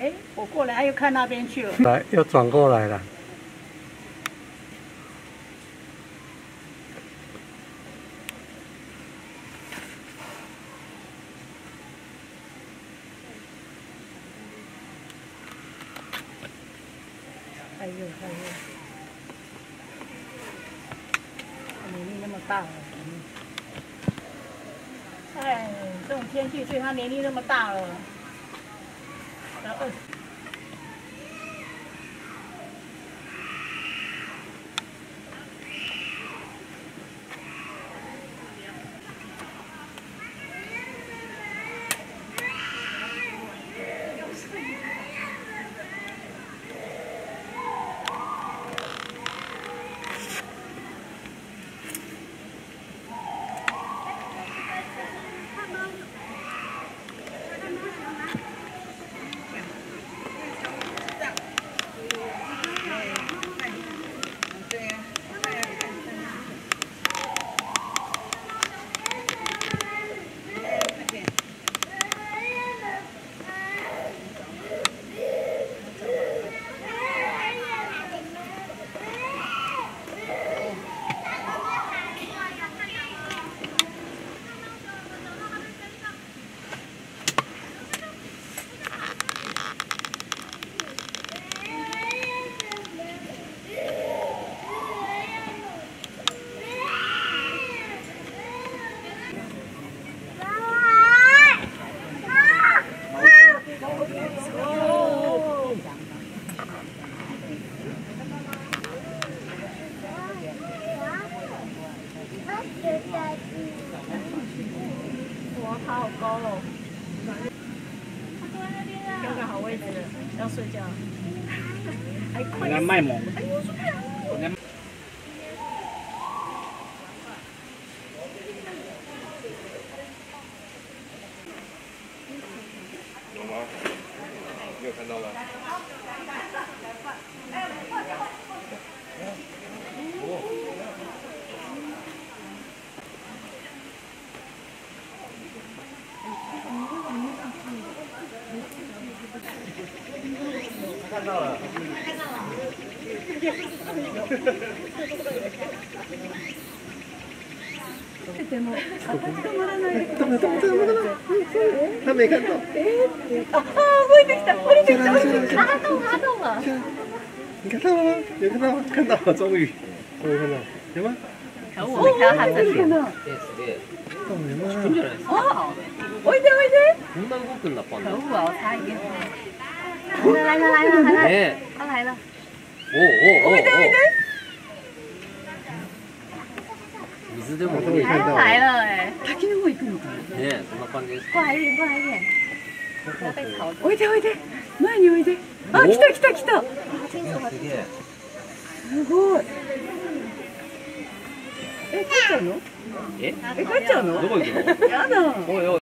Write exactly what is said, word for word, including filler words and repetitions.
哎，我过来又看那边去了。来，又转过来了。哎呦哎呦，年龄那么大了。 哎，这种天气，所以它年龄那么大了，才二十。好高哦！他坐在那边啊，挑个好位置，要睡觉。还快！人家卖萌。哎呦，受不了！ 看到了，看到了，他没看到。啊，我也看到，我也看到，他动他动了。你看到了吗？有看到吗？看到了，终于，终于看到，有吗？我没看到他这里。哦，おいでおいで。こんな動くんだパンダ。可恶啊！差一点。 来了来了来了来了，他来了！哦哦哦哦！水でも来了来了哎！滝の方行くのかな？ね、そんな感じです。过来一点，过来一点。要被吵。おいでおいで、前においで。あ、来た来た来た。すごい。え、帰っちゃうの？え、帰っちゃうの？どこ行くの？やだ。